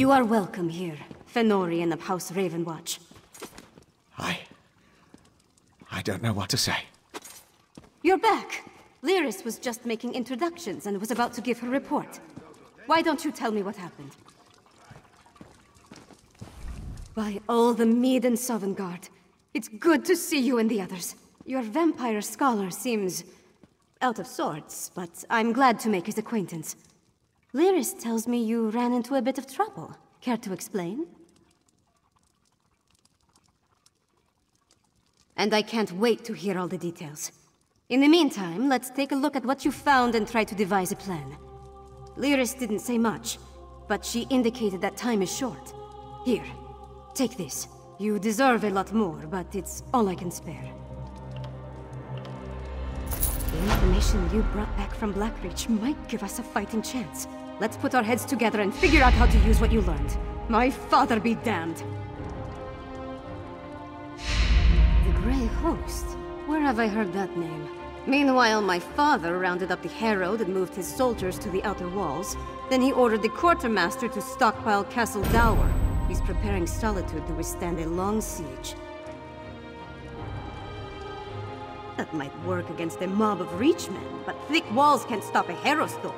You are welcome here, Fenorion of House Ravenwatch. I don't know what to say. You're back! Lyris was just making introductions and was about to give her report. Why don't you tell me what happened? By all the Medan Sovngarde, it's good to see you and the others. Your vampire scholar seems out of sorts, but I'm glad to make his acquaintance. Lyris tells me you ran into a bit of trouble. Care to explain? And I can't wait to hear all the details. In the meantime, let's take a look at what you found and try to devise a plan. Lyris didn't say much, but she indicated that time is short. Here, take this. You deserve a lot more, but it's all I can spare. The information you brought back from Blackreach might give us a fighting chance. Let's put our heads together and figure out how to use what you learned. My father be damned! The Gray Host? Where have I heard that name? Meanwhile, my father rounded up the Herald and moved his soldiers to the outer walls. Then he ordered the Quartermaster to stockpile Castle Dower. He's preparing Solitude to withstand a long siege. That might work against a mob of Reachmen, but thick walls can't stop a Harrowstorm.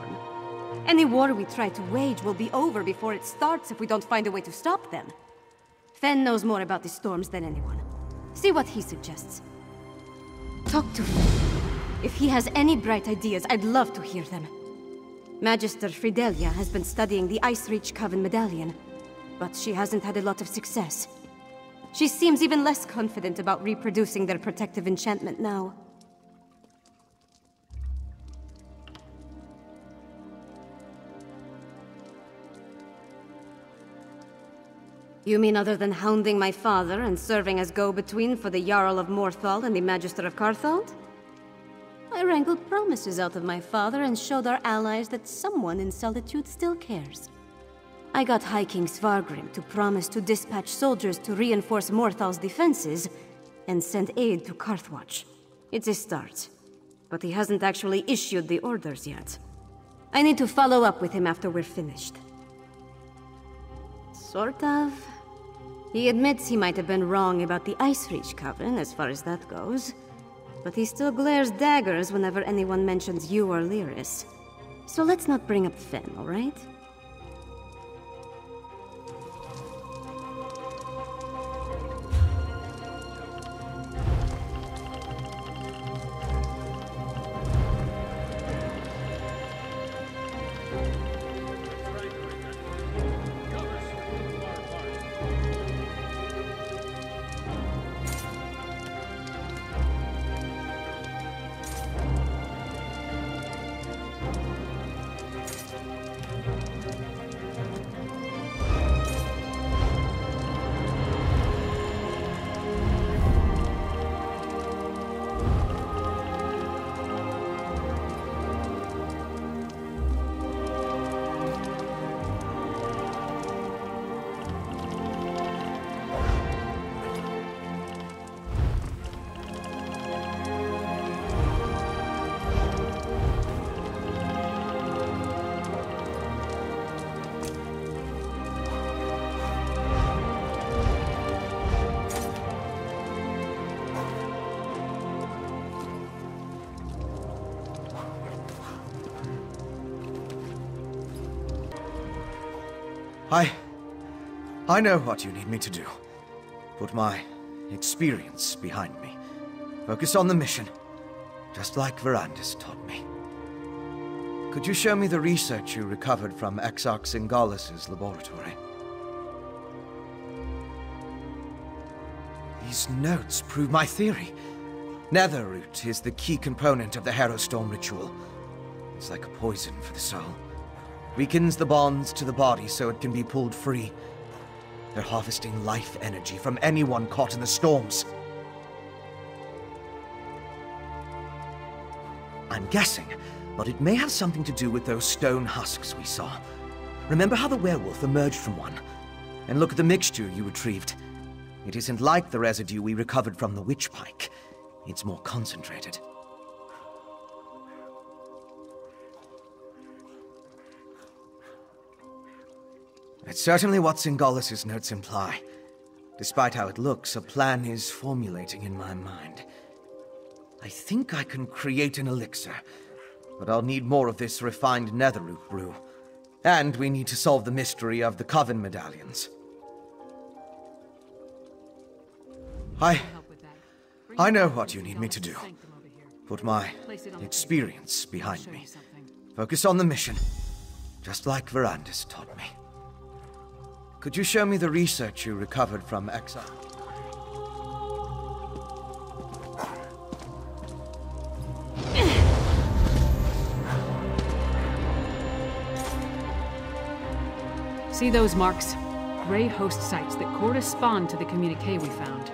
Any war we try to wage will be over before it starts if we don't find a way to stop them. Fenn knows more about the storms than anyone. See what he suggests. Talk to him. If he has any bright ideas, I'd love to hear them. Magister Fridelia has been studying the Ice Reach Coven medallion, but she hasn't had a lot of success. She seems even less confident about reproducing their protective enchantment now. You mean other than hounding my father and serving as go-between for the Jarl of Morthal and the Magister of Karthwatch? I wrangled promises out of my father and showed our allies that someone in Solitude still cares. I got High King Svargrim to promise to dispatch soldiers to reinforce Morthal's defenses and send aid to Karthwatch. It's a start, but he hasn't actually issued the orders yet. I need to follow up with him after we're finished. Sort of. He admits he might have been wrong about the Ice Reach Coven, as far as that goes. But he still glares daggers whenever anyone mentions you or Lyris. So let's not bring up Finn, all right? I know what you need me to do. Put my experience behind me. Focus on the mission, just like Verandis taught me. Could you show me the research you recovered from Exarch Tzinkgalis' laboratory? These notes prove my theory. Netheroot is the key component of the Harrowstorm ritual. It's like a poison for the soul. Weakens the bonds to the body so it can be pulled free. They're harvesting life energy from anyone caught in the storms. I'm guessing, but it may have something to do with those stone husks we saw. Remember how the werewolf emerged from one? And look at the mixture you retrieved. It isn't like the residue we recovered from the witchpike. It's more concentrated. It's certainly what Tzinkgalis' notes imply. Despite how it looks, a plan is formulating in my mind. I think I can create an elixir, but I'll need more of this refined Netheroot brew. And we need to solve the mystery of the Coven medallions. I know what you need me to do. Put my experience behind me. Focus on the mission, just like Verandis taught me. Could you show me the research you recovered from Exile? See those marks? Gray Host sites that correspond to the communique we found.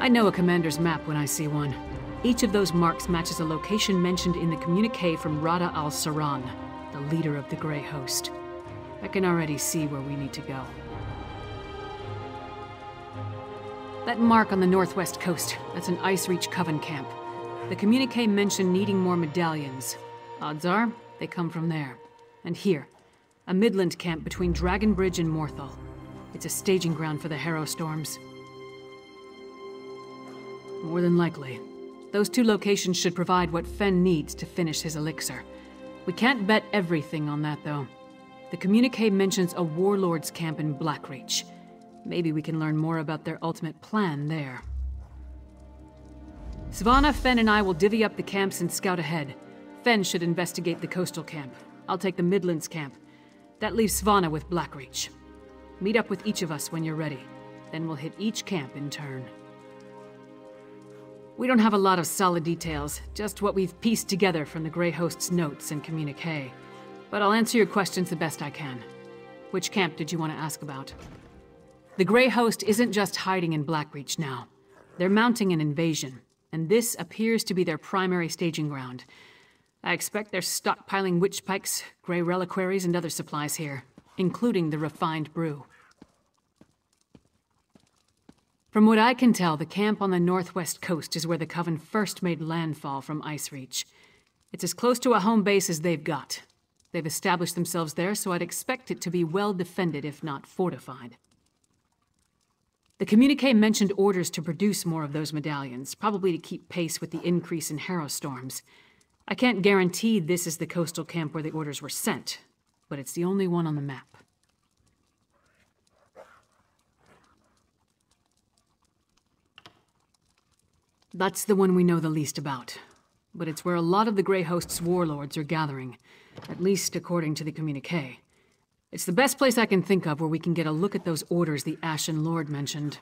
I know a commander's map when I see one. Each of those marks matches a location mentioned in the communique from Rada al-Saran, the leader of the Gray Host. I can already see where we need to go. That mark on the northwest coast, that's an Ice Reach Coven camp. The communique mentioned needing more medallions. Odds are, they come from there. And here, a Midland camp between Dragonbridge and Morthal. It's a staging ground for the Harrowstorms. More than likely. Those two locations should provide what Fenn needs to finish his elixir. We can't bet everything on that, though. The communique mentions a warlord's camp in Blackreach. Maybe we can learn more about their ultimate plan there. Svana, Fenn, and I will divvy up the camps and scout ahead. Fenn should investigate the coastal camp. I'll take the Midlands camp. That leaves Svana with Blackreach. Meet up with each of us when you're ready. Then we'll hit each camp in turn. We don't have a lot of solid details, just what we've pieced together from the Grey Host's notes and communique. But I'll answer your questions the best I can. Which camp did you want to ask about? The Grey Host isn't just hiding in Blackreach now. They're mounting an invasion, and this appears to be their primary staging ground. I expect they're stockpiling witchpikes, grey reliquaries, and other supplies here, including the refined brew. From what I can tell, the camp on the northwest coast is where the Coven first made landfall from Ice Reach. It's as close to a home base as they've got. They've established themselves there, so I'd expect it to be well defended, if not fortified. The communique mentioned orders to produce more of those medallions, probably to keep pace with the increase in Harrowstorms. I can't guarantee this is the coastal camp where the orders were sent, but it's the only one on the map. That's the one we know the least about. But it's where a lot of the Grey Host's warlords are gathering, at least according to the communique. It's the best place I can think of where we can get a look at those orders the Ashen Lord mentioned.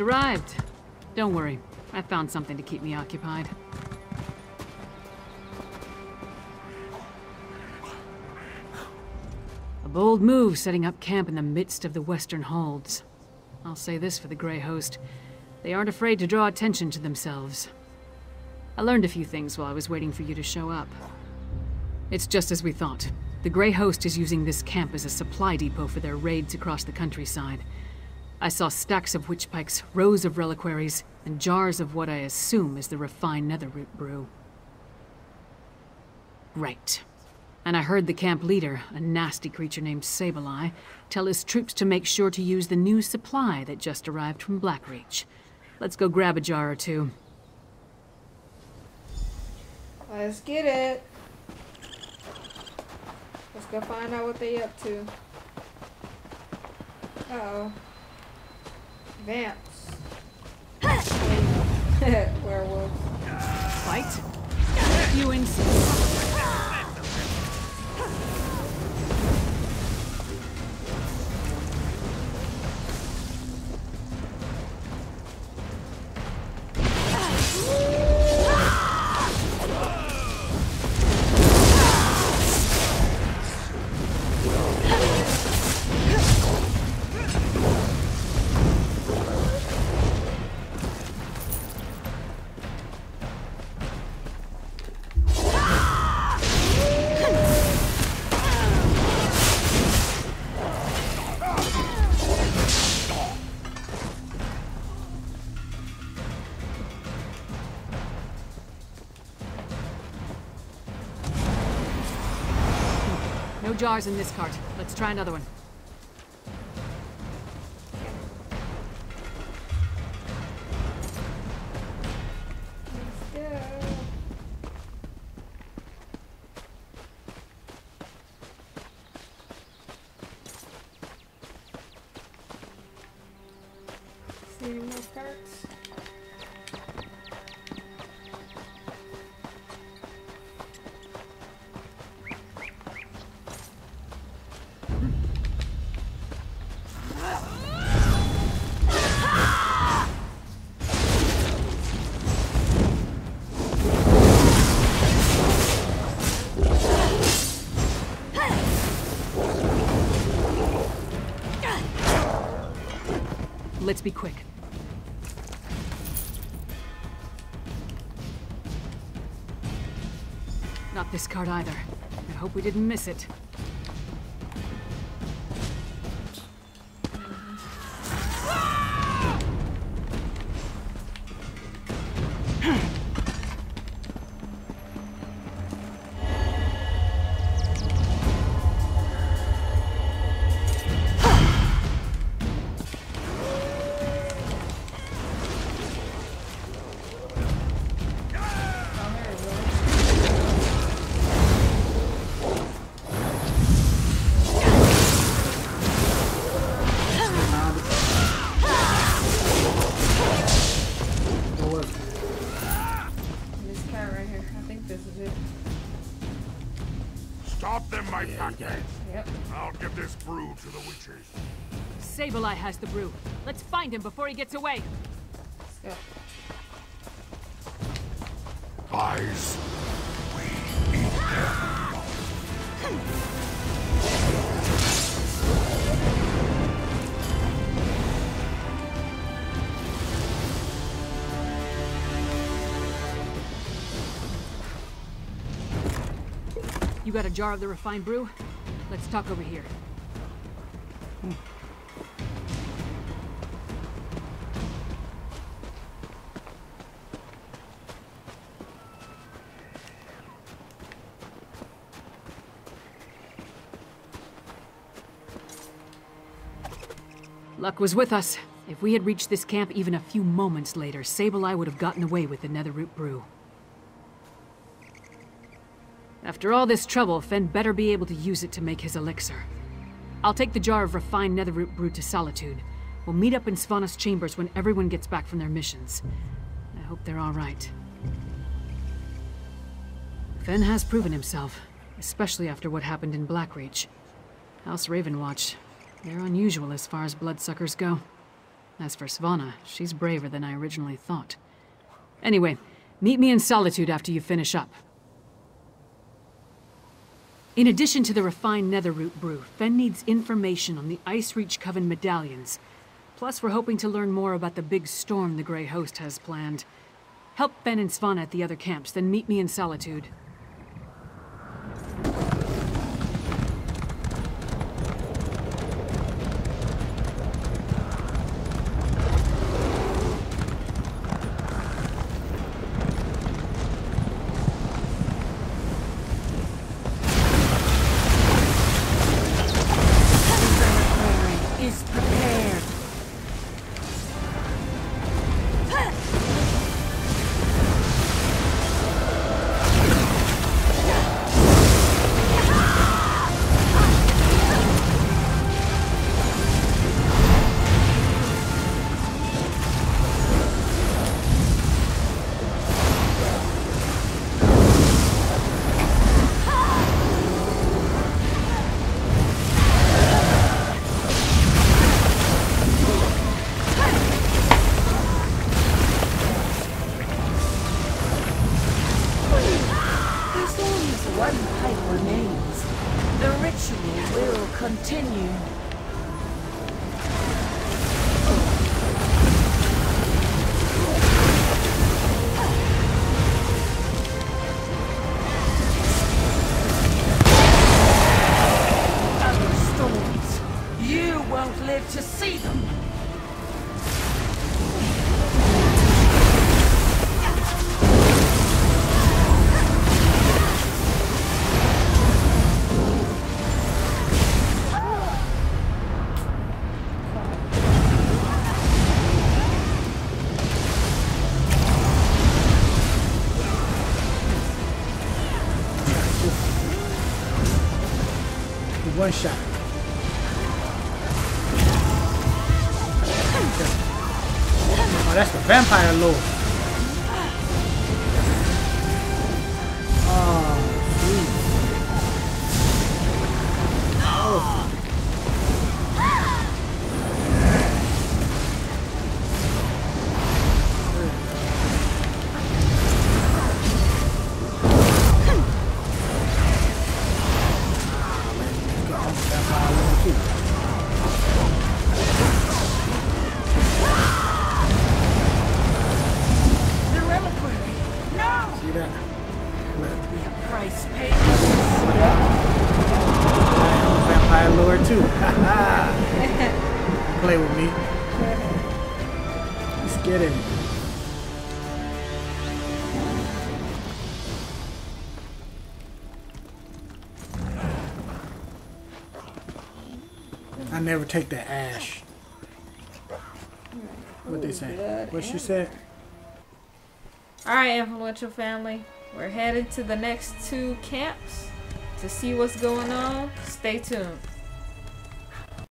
Arrived. Don't worry, I found something to keep me occupied. A bold move setting up camp in the midst of the Western Holds. I'll say this for the Grey Host. They aren't afraid to draw attention to themselves. I learned a few things while I was waiting for you to show up. It's just as we thought. The Grey Host is using this camp as a supply depot for their raids across the countryside. I saw stacks of witchpikes, rows of reliquaries, and jars of what I assume is the refined Netheroot brew. Right. And I heard the camp leader, a nasty creature named Sableye, tell his troops to make sure to use the new supply that just arrived from Blackreach. Let's go grab a jar or two. Let's get it. Let's go find out what they up to. Uh-oh. Vamps. Werewolves. Fight? You insist. jars in this cart. Let's try another one. Let's be quick. Not this card either. I hope we didn't miss it. Sableye has the brew. Let's find him before he gets away. Let's go. Eyes, we eat them. You got a jar of the refined brew? Let's talk over here. Luck was with us. If we had reached this camp even a few moments later, Sableye would have gotten away with the Netheroot brew. After all this trouble, Finn better be able to use it to make his elixir. I'll take the jar of refined Netheroot brew to Solitude. We'll meet up in Svana's chambers when everyone gets back from their missions. I hope they're all right. Finn has proven himself, especially after what happened in Blackreach. House Ravenwatch. They're unusual as far as bloodsuckers go. As for Svana, she's braver than I originally thought. Anyway, meet me in Solitude after you finish up. In addition to the refined Netheroot brew, Fenn needs information on the Ice Reach Coven medallions. Plus, we're hoping to learn more about the big storm the Gray Host has planned. Help Fenn and Svana at the other camps, then meet me in Solitude. one shot. Oh, that's the vampire lord. Oh, sweet. Never take that ash. What they say? What she said? All right, influential family. We're headed to the next two camps to see what's going on. Stay tuned.